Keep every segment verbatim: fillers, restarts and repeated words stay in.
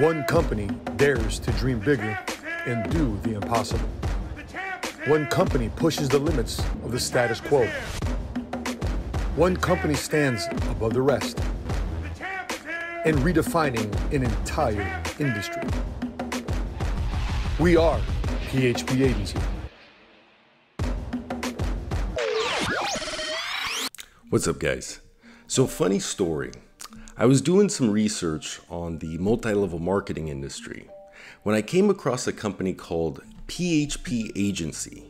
One company dares to dream bigger and do the impossible. One company pushes the limits of the status quo. One company stands above the rest and redefining an entire industry. We are P H P Agency. What's up, guys? So, funny story. I was doing some research on the multi-level marketing industry when I came across a company called P H P Agency.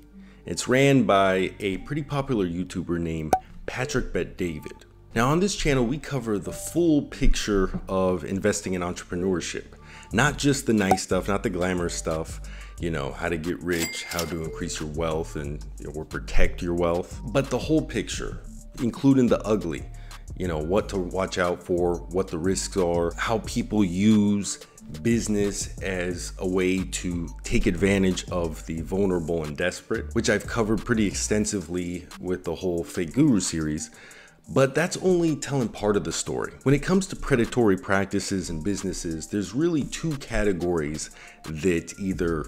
It's ran by a pretty popular YouTuber named Patrick Bet-David. Now, on this channel, we cover the full picture of investing in entrepreneurship, not just the nice stuff, not the glamour stuff, you know, how to get rich, how to increase your wealth and or protect your wealth, but the whole picture, including the ugly. You know, what to watch out for, what the risks are, how people use business as a way to take advantage of the vulnerable and desperate, which I've covered pretty extensively with the whole Fake Guru series. But that's only telling part of the story. When it comes to predatory practices and businesses, there's really two categories that either,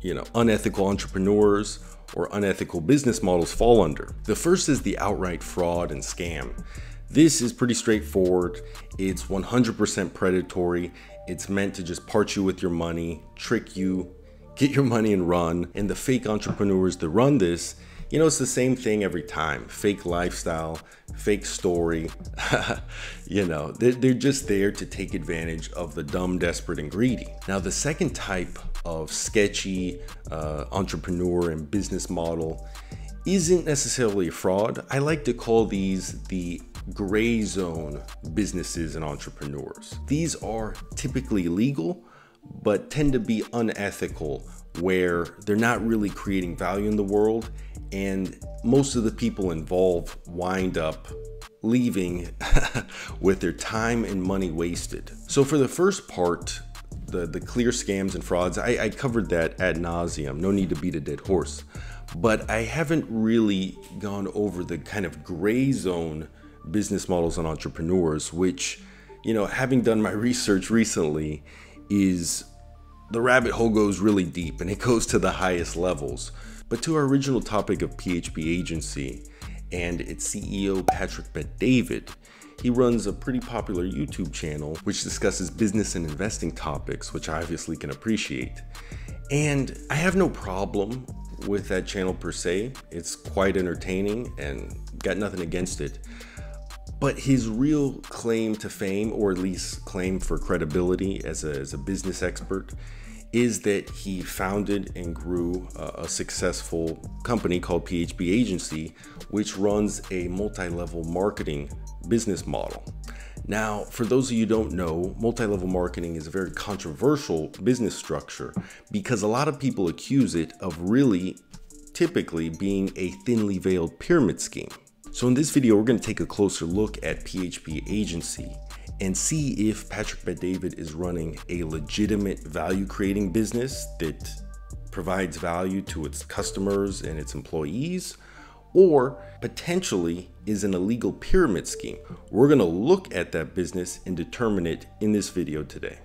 you know, unethical entrepreneurs or unethical business models fall under. The first is the outright fraud and scam. This is pretty straightforward. It's one hundred percent predatory. It's meant to just part you with your money, trick you, get your money and run. And the fake entrepreneurs that run this, you know, it's the same thing every time. Fake lifestyle, fake story. You know, they're, they're just there to take advantage of the dumb, desperate, and greedy. Now, the second type of sketchy uh, entrepreneur and business model isn't necessarily a fraud. I like to call these the gray zone businesses and entrepreneurs. These are typically legal, but tend to be unethical, where they're not really creating value in the world. And most of the people involved wind up leaving with their time and money wasted. So for the first part, the, the clear scams and frauds, I, I covered that ad nauseum, no need to beat a dead horse. But I haven't really gone over the kind of gray zone business models and entrepreneurs, which, you know, having done my research recently, is the rabbit hole goes really deep and it goes to the highest levels. But to our original topic of P H P Agency and its C E O, Patrick Bet-David, he runs a pretty popular YouTube channel which discusses business and investing topics, which I obviously can appreciate. And I have no problem with that channel per se. It's quite entertaining and got nothing against it. But his real claim to fame, or at least claim for credibility as a, as a business expert, is that he founded and grew a successful company called P H P Agency, which runs a multi-level marketing business model. Now, for those of you who don't know, multi-level marketing is a very controversial business structure because a lot of people accuse it of really typically being a thinly veiled pyramid scheme. So in this video, we're gonna take a closer look at P H P Agency and see if Patrick Bet-David is running a legitimate value-creating business that provides value to its customers and its employees, or potentially is an illegal pyramid scheme. We're gonna look at that business and determine it in this video today.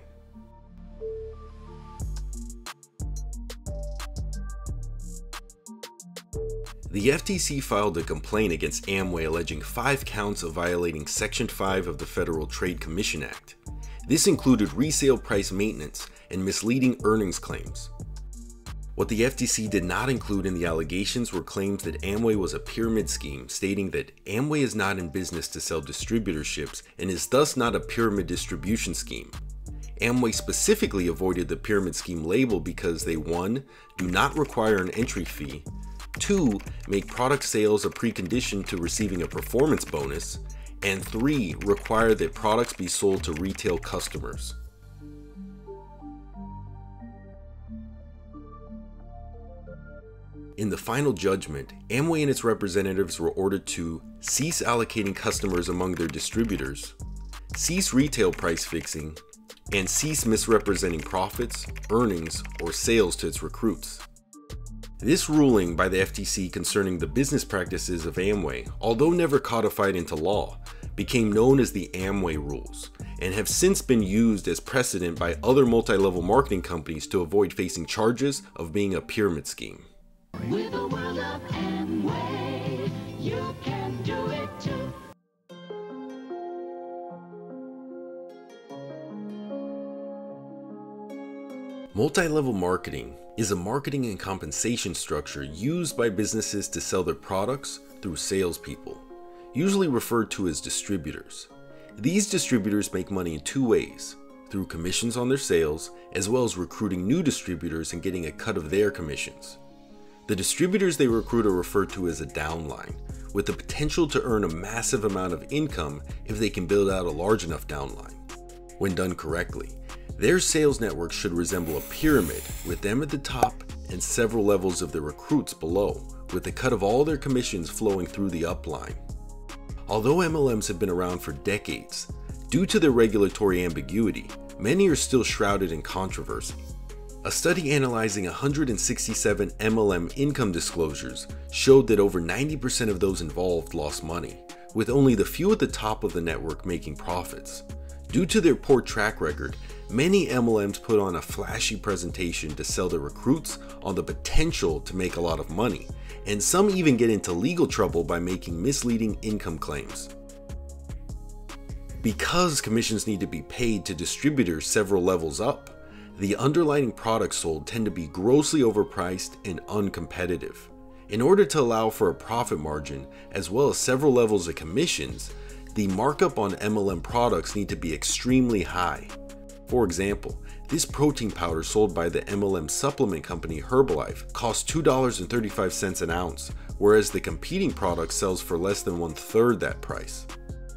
The F T C filed a complaint against Amway alleging five counts of violating Section five of the Federal Trade Commission Act. This included resale price maintenance and misleading earnings claims. What the F T C did not include in the allegations were claims that Amway was a pyramid scheme, stating that Amway is not in business to sell distributorships and is thus not a pyramid distribution scheme. Amway specifically avoided the pyramid scheme label because they, one, do not require an entry fee, two, make product sales a precondition to receiving a performance bonus, and three, require that products be sold to retail customers. In the final judgment, Amway and its representatives were ordered to cease allocating customers among their distributors, cease retail price fixing, and cease misrepresenting profits, earnings, or sales to its recruits. This ruling by the F T C concerning the business practices of Amway, although never codified into law, became known as the Amway Rules and have since been used as precedent by other multi-level marketing companies to avoid facing charges of being a pyramid scheme. With the world of Amway, you can do it too. Multi-level marketing is a marketing and compensation structure used by businesses to sell their products through salespeople, usually referred to as distributors. These distributors make money in two ways: through commissions on their sales, as well as recruiting new distributors and getting a cut of their commissions. The distributors they recruit are referred to as a downline, with the potential to earn a massive amount of income if they can build out a large enough downline. When done correctly, their sales network should resemble a pyramid, with them at the top and several levels of their recruits below, with the cut of all their commissions flowing through the upline. Although M L Ms have been around for decades, due to their regulatory ambiguity, many are still shrouded in controversy. A study analyzing one hundred sixty-seven M L M income disclosures showed that over ninety percent of those involved lost money, with only the few at the top of the network making profits. Due to their poor track record, many M L Ms put on a flashy presentation to sell their recruits on the potential to make a lot of money, and some even get into legal trouble by making misleading income claims. Because commissions need to be paid to distributors several levels up, the underlying products sold tend to be grossly overpriced and uncompetitive. In order to allow for a profit margin, as well as several levels of commissions, the markup on M L M products need to be extremely high. For example, this protein powder sold by the M L M supplement company Herbalife costs two dollars and thirty-five cents an ounce, whereas the competing product sells for less than one third that price.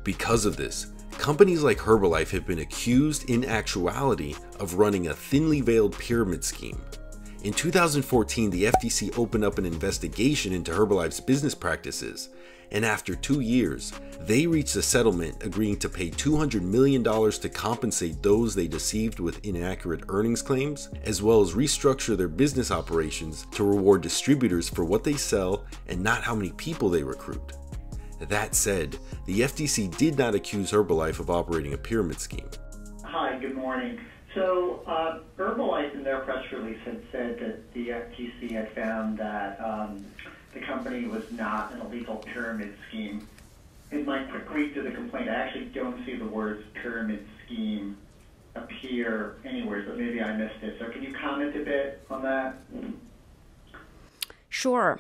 Because of this, companies like Herbalife have been accused in actuality of running a thinly veiled pyramid scheme. In two thousand fourteen, the F T C opened up an investigation into Herbalife's business practices, and after two years, they reached a settlement agreeing to pay two hundred million dollars to compensate those they deceived with inaccurate earnings claims, as well as restructure their business operations to reward distributors for what they sell and not how many people they recruit. That said, the F T C did not accuse Herbalife of operating a pyramid scheme. Hi, good morning. So uh, Herbalife in their press release had said that the F T C had found that um, the company was not an illegal pyramid scheme. In my quick read through the complaint, I actually don't see the words pyramid scheme appear anywhere, so maybe I missed it. So can you comment a bit on that? Sure.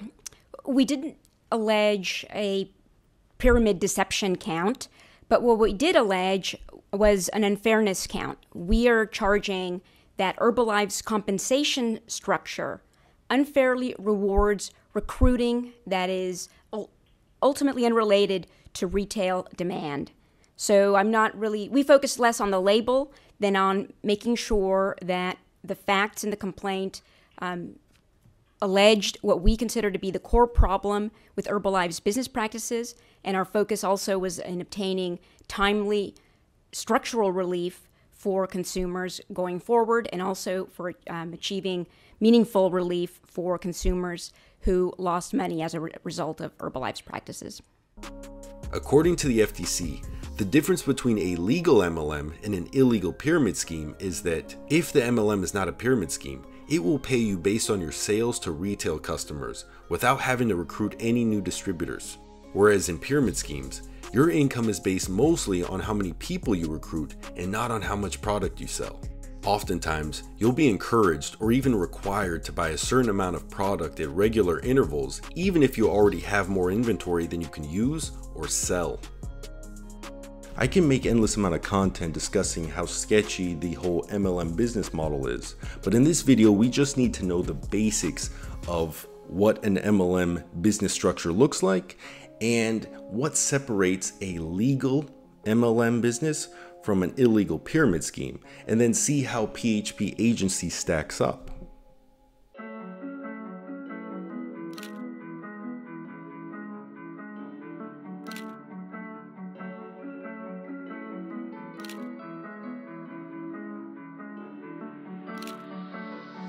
We didn't allege a pyramid deception count, but what we did allege was an unfairness count. We are charging that Herbalife's compensation structure unfairly rewards recruiting that is ultimately unrelated to retail demand. So I'm not really, we focus less on the label than on making sure that the facts in the complaint um, alleged what we consider to be the core problem with Herbalife's business practices, and our focus also was in obtaining timely structural relief for consumers going forward, and also for um, achieving meaningful relief for consumers who lost money as a re result of Herbalife's practices. According to the F T C, the difference between a legal M L M and an illegal pyramid scheme is that if the M L M is not a pyramid scheme, it will pay you based on your sales to retail customers without having to recruit any new distributors. Whereas in pyramid schemes, your income is based mostly on how many people you recruit and not on how much product you sell. Oftentimes, you'll be encouraged or even required to buy a certain amount of product at regular intervals, even if you already have more inventory than you can use or sell. I can make endless amount of content discussing how sketchy the whole M L M business model is, but in this video, we just need to know the basics of what an M L M business structure looks like and what separates a legal M L M business from an illegal pyramid scheme, and then see how P H P Agency stacks up.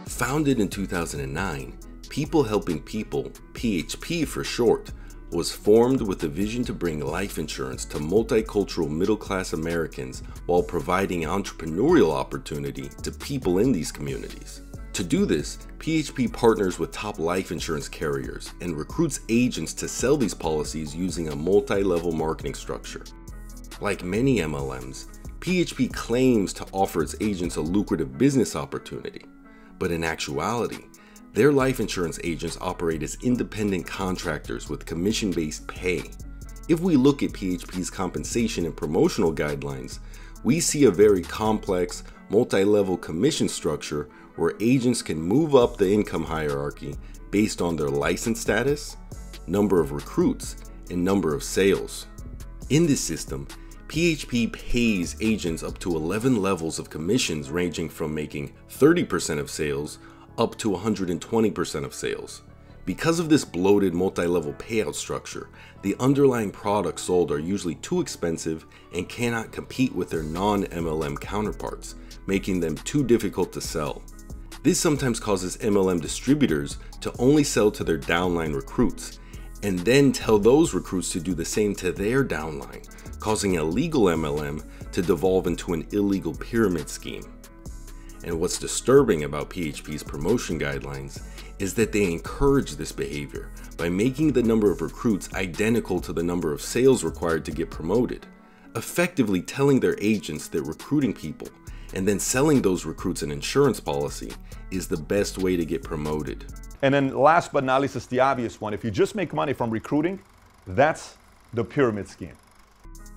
Founded in two thousand nine, People Helping People, P H P for short, was formed with the vision to bring life insurance to multicultural middle-class Americans while providing entrepreneurial opportunity to people in these communities. To do this, P H P partners with top life insurance carriers and recruits agents to sell these policies using a multi-level marketing structure. Like many M L Ms, P H P claims to offer its agents a lucrative business opportunity, but in actuality, their life insurance agents operate as independent contractors with commission-based pay. If we look at P H P's compensation and promotional guidelines, we see a very complex, multi-level commission structure where agents can move up the income hierarchy based on their license status, number of recruits, and number of sales. In this system, P H P pays agents up to eleven levels of commissions ranging from making thirty percent of sales up to one hundred twenty percent of sales. Because of this bloated multi-level payout structure, the underlying products sold are usually too expensive and cannot compete with their non-M L M counterparts, making them too difficult to sell. This sometimes causes M L M distributors to only sell to their downline recruits, and then tell those recruits to do the same to their downline, causing a legal M L M to devolve into an illegal pyramid scheme. And what's disturbing about P H P's promotion guidelines is that they encourage this behavior by making the number of recruits identical to the number of sales required to get promoted, effectively telling their agents that recruiting people and then selling those recruits an insurance policy is the best way to get promoted. And then last but not least is the obvious one. If you just make money from recruiting, that's the pyramid scheme.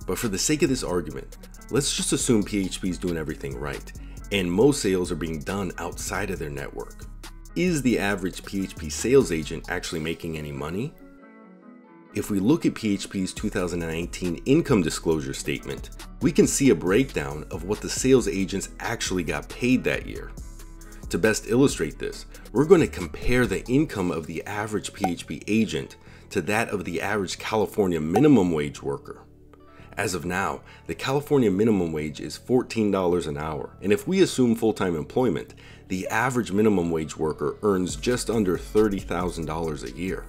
But for the sake of this argument, let's just assume P H P's doing everything right, and most sales are being done outside of their network. Is the average P H P sales agent actually making any money? If we look at P H P's two thousand nineteen income disclosure statement, we can see a breakdown of what the sales agents actually got paid that year. To best illustrate this, we're going to compare the income of the average P H P agent to that of the average California minimum wage worker. As of now, the California minimum wage is fourteen dollars an hour, and if we assume full-time employment, the average minimum wage worker earns just under thirty thousand dollars a year.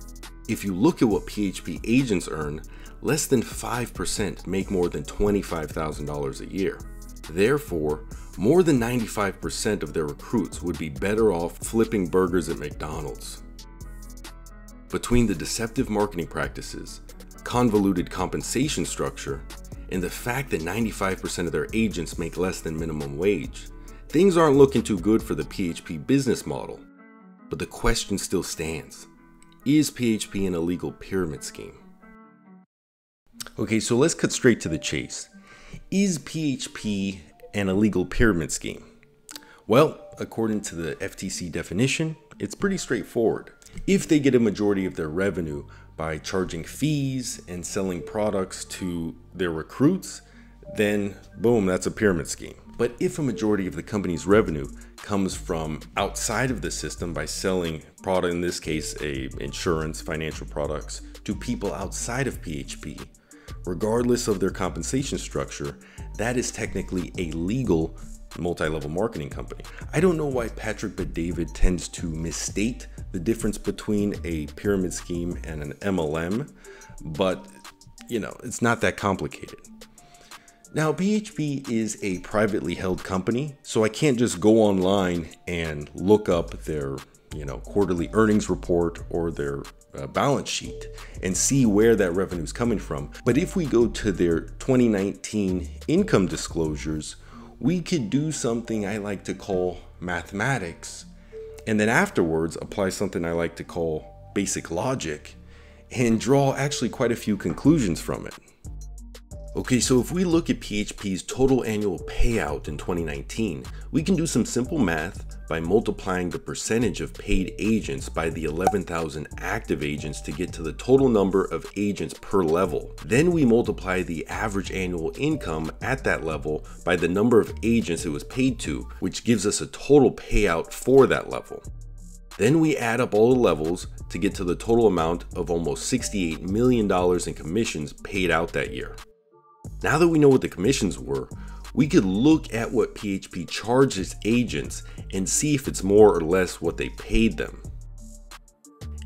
If you look at what P H P agents earn, less than five percent make more than twenty-five thousand dollars a year. Therefore, more than ninety-five percent of their recruits would be better off flipping burgers at McDonald's. Between the deceptive marketing practices, convoluted compensation structure, and the fact that ninety-five percent of their agents make less than minimum wage, things aren't looking too good for the P H P business model. But the question still stands, is P H P an illegal pyramid scheme? Okay, so let's cut straight to the chase. Is P H P an illegal pyramid scheme? Well, according to the F T C definition, it's pretty straightforward. If they get a majority of their revenue by charging fees and selling products to their recruits, then boom, that's a pyramid scheme. But if a majority of the company's revenue comes from outside of the system by selling product, in this case, a insurance, financial products, to people outside of P H P, regardless of their compensation structure, that is technically a legal multi-level marketing company. I don't know why Patrick Bet-David tends to misstate the difference between a pyramid scheme and an M L M, but you know, it's not that complicated. Now, P H P is a privately held company, so I can't just go online and look up their, you know, quarterly earnings report or their uh, balance sheet and see where that revenue is coming from. But if we go to their twenty nineteen income disclosures, we could do something I like to call mathematics, and then afterwards apply something I like to call basic logic and draw actually quite a few conclusions from it. Okay, so if we look at P H P's total annual payout in twenty nineteen, we can do some simple math by multiplying the percentage of paid agents by the eleven thousand active agents to get to the total number of agents per level. Then we multiply the average annual income at that level by the number of agents it was paid to, which gives us a total payout for that level. Then we add up all the levels to get to the total amount of almost sixty-eight million dollars in commissions paid out that year. Now that we know what the commissions were, we could look at what P H P charges agents and see if it's more or less what they paid them.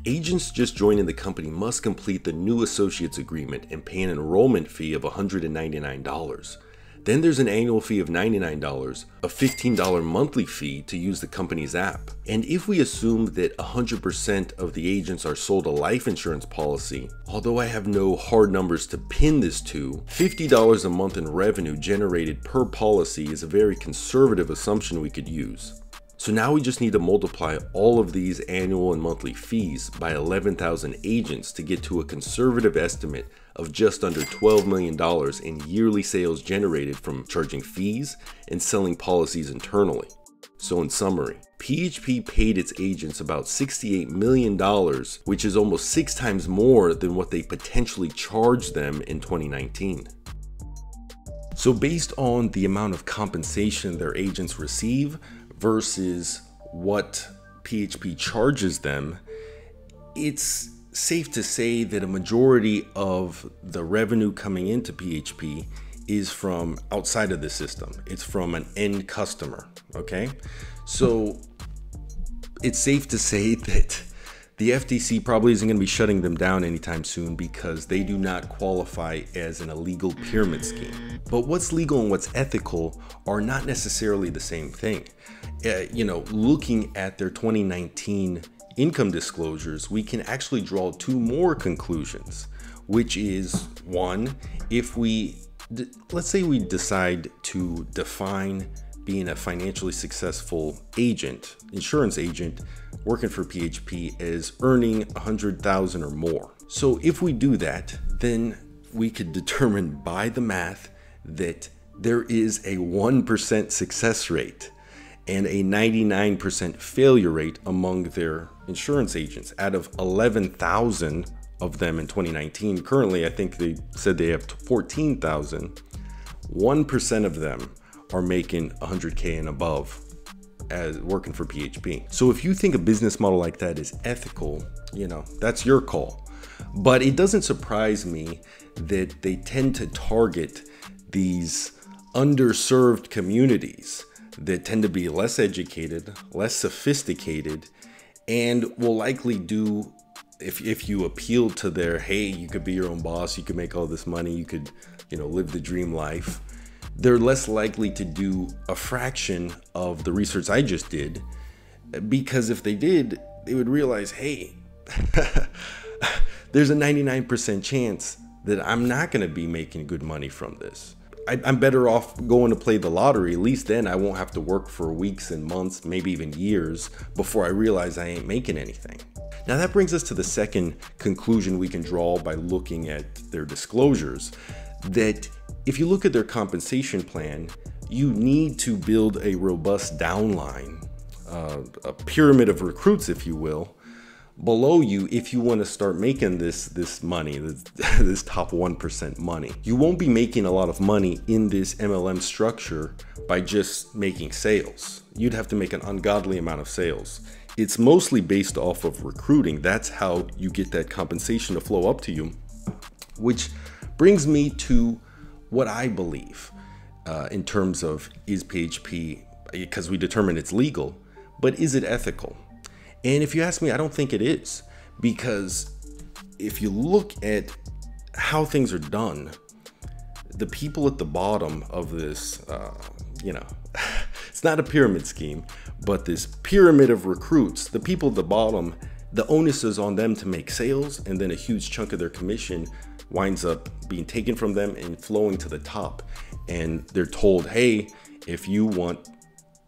Agents just joining the company must complete the new associates agreement and pay an enrollment fee of one hundred ninety-nine dollars. Then there's an annual fee of ninety-nine dollars, a fifteen dollar monthly fee to use the company's app. And if we assume that one hundred percent of the agents are sold a life insurance policy, although I have no hard numbers to pin this to, fifty dollars a month in revenue generated per policy is a very conservative assumption we could use. So now we just need to multiply all of these annual and monthly fees by eleven thousand agents to get to a conservative estimate of just under twelve million dollars in yearly sales generated from charging fees and selling policies internally. So in summary, P H P paid its agents about sixty-eight million dollars, which is almost six times more than what they potentially charged them in twenty nineteen. So based on the amount of compensation their agents receive, versus what P H P charges them, it's safe to say that a majority of the revenue coming into P H P is from outside of the system. It's from an end customer, okay? So it's safe to say that the F T C probably isn't going to be shutting them down anytime soon because they do not qualify as an illegal pyramid scheme. But what's legal and what's ethical are not necessarily the same thing. Uh, you know, looking at their twenty nineteen income disclosures, we can actually draw two more conclusions, which is one, if we, let's say we decide to define being a financially successful agent, insurance agent, working for P H P as earning one hundred thousand dollars or more. So if we do that, then we could determine by the math that there is a one percent success rate and a ninety-nine percent failure rate among their insurance agents out of eleven thousand of them in twenty nineteen. Currently, I think they said they have fourteen thousand, one percent of them are making one hundred K and above as working for P H P. So if you think a business model like that is ethical, you know, that's your call. But it doesn't surprise me that they tend to target these underserved communities that tend to be less educated, less sophisticated, and will likely do, if, if you appeal to their, hey, you could be your own boss, you could make all this money, you could, you know, live the dream life, they're less likely to do a fraction of the research I just did, because if they did, they would realize, hey, there's a ninety-nine percent chance that I'm not going to be making good money from this. I, I'm better off going to play the lottery. At least then I won't have to work for weeks and months, maybe even years, before I realize I ain't making anything. Now that brings us to the second conclusion we can draw by looking at their disclosures, that if you look at their compensation plan, you need to build a robust downline, uh, a pyramid of recruits, if you will, below you if you want to start making this, this money, this, this top one percent money. You won't be making a lot of money in this M L M structure by just making sales. You'd have to make an ungodly amount of sales. It's mostly based off of recruiting. That's how you get that compensation to flow up to you, which brings me to what I believe uh, in terms of, is P H P, because we determined it's legal, but is it ethical? And if you ask me, I don't think it is, because if you look at how things are done, the people at the bottom of this, uh, you know, it's not a pyramid scheme, but this pyramid of recruits, the people at the bottom, the onus is on them to make sales, and then a huge chunk of their commission winds up being taken from them and flowing to the top. And they're told, hey, if you want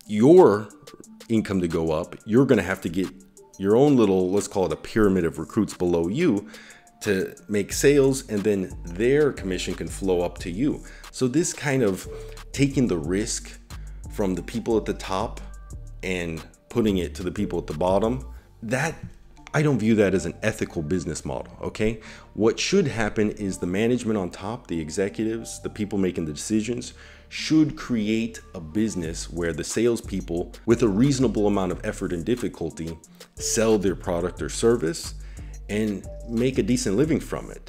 your income to go up, you're going to have to get your own little, let's call it a pyramid of recruits below you to make sales, and then their commission can flow up to you. So this kind of taking the risk from the people at the top and putting it to the people at the bottom, that I don't view that as an ethical business model, okay? What should happen is the management on top, the executives, the people making the decisions, should create a business where the salespeople, with a reasonable amount of effort and difficulty, sell their product or service and make a decent living from it.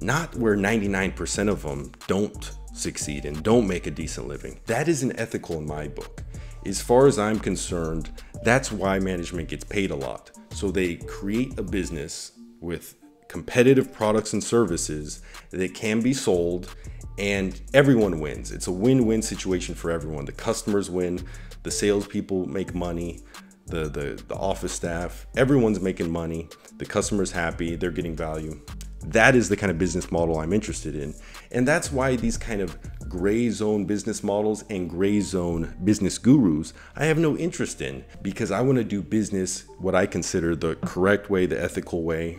Not where ninety-nine percent of them don't succeed and don't make a decent living. That isn't ethical in my book. As far as I'm concerned, that's why management gets paid a lot, So they create a business with competitive products and services that can be sold, and everyone wins. It's a win-win situation for everyone. The customers win, the salespeople make money, the, the, the office staff, everyone's making money, the customer's happy, they're getting value. That is the kind of business model I'm interested in. And that's why these kind of gray zone business models and gray zone business gurus, I have no interest in, because I want to do business what I consider the correct way, the ethical way.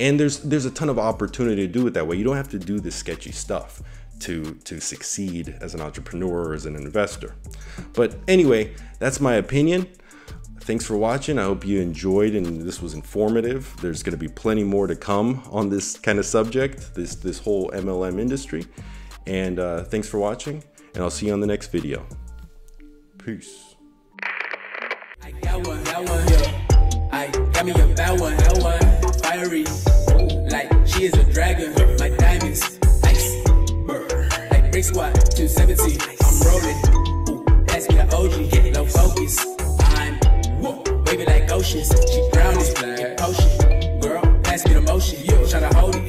And there's there's a ton of opportunity to do it that way. You don't have to do this sketchy stuff to, to succeed as an entrepreneur or as an investor. But anyway, that's my opinion. Thanks for watching. I hope you enjoyed and this was informative. There's going to be plenty more to come on this kind of subject, this, this whole M L M industry. And uh, thanks for watching, and I'll see you on the next video. Peace. I got one, got one, yeah. I got me a bad one, that one. Fiery, like she is a dragon. My diamonds, ice, burn. Like brick squad, two seventy. I'm rolling. That's me the O G, no focus. I'm whoa, baby like oceans. She drowning in potion. Girl, pass me the motion. Try to hold it.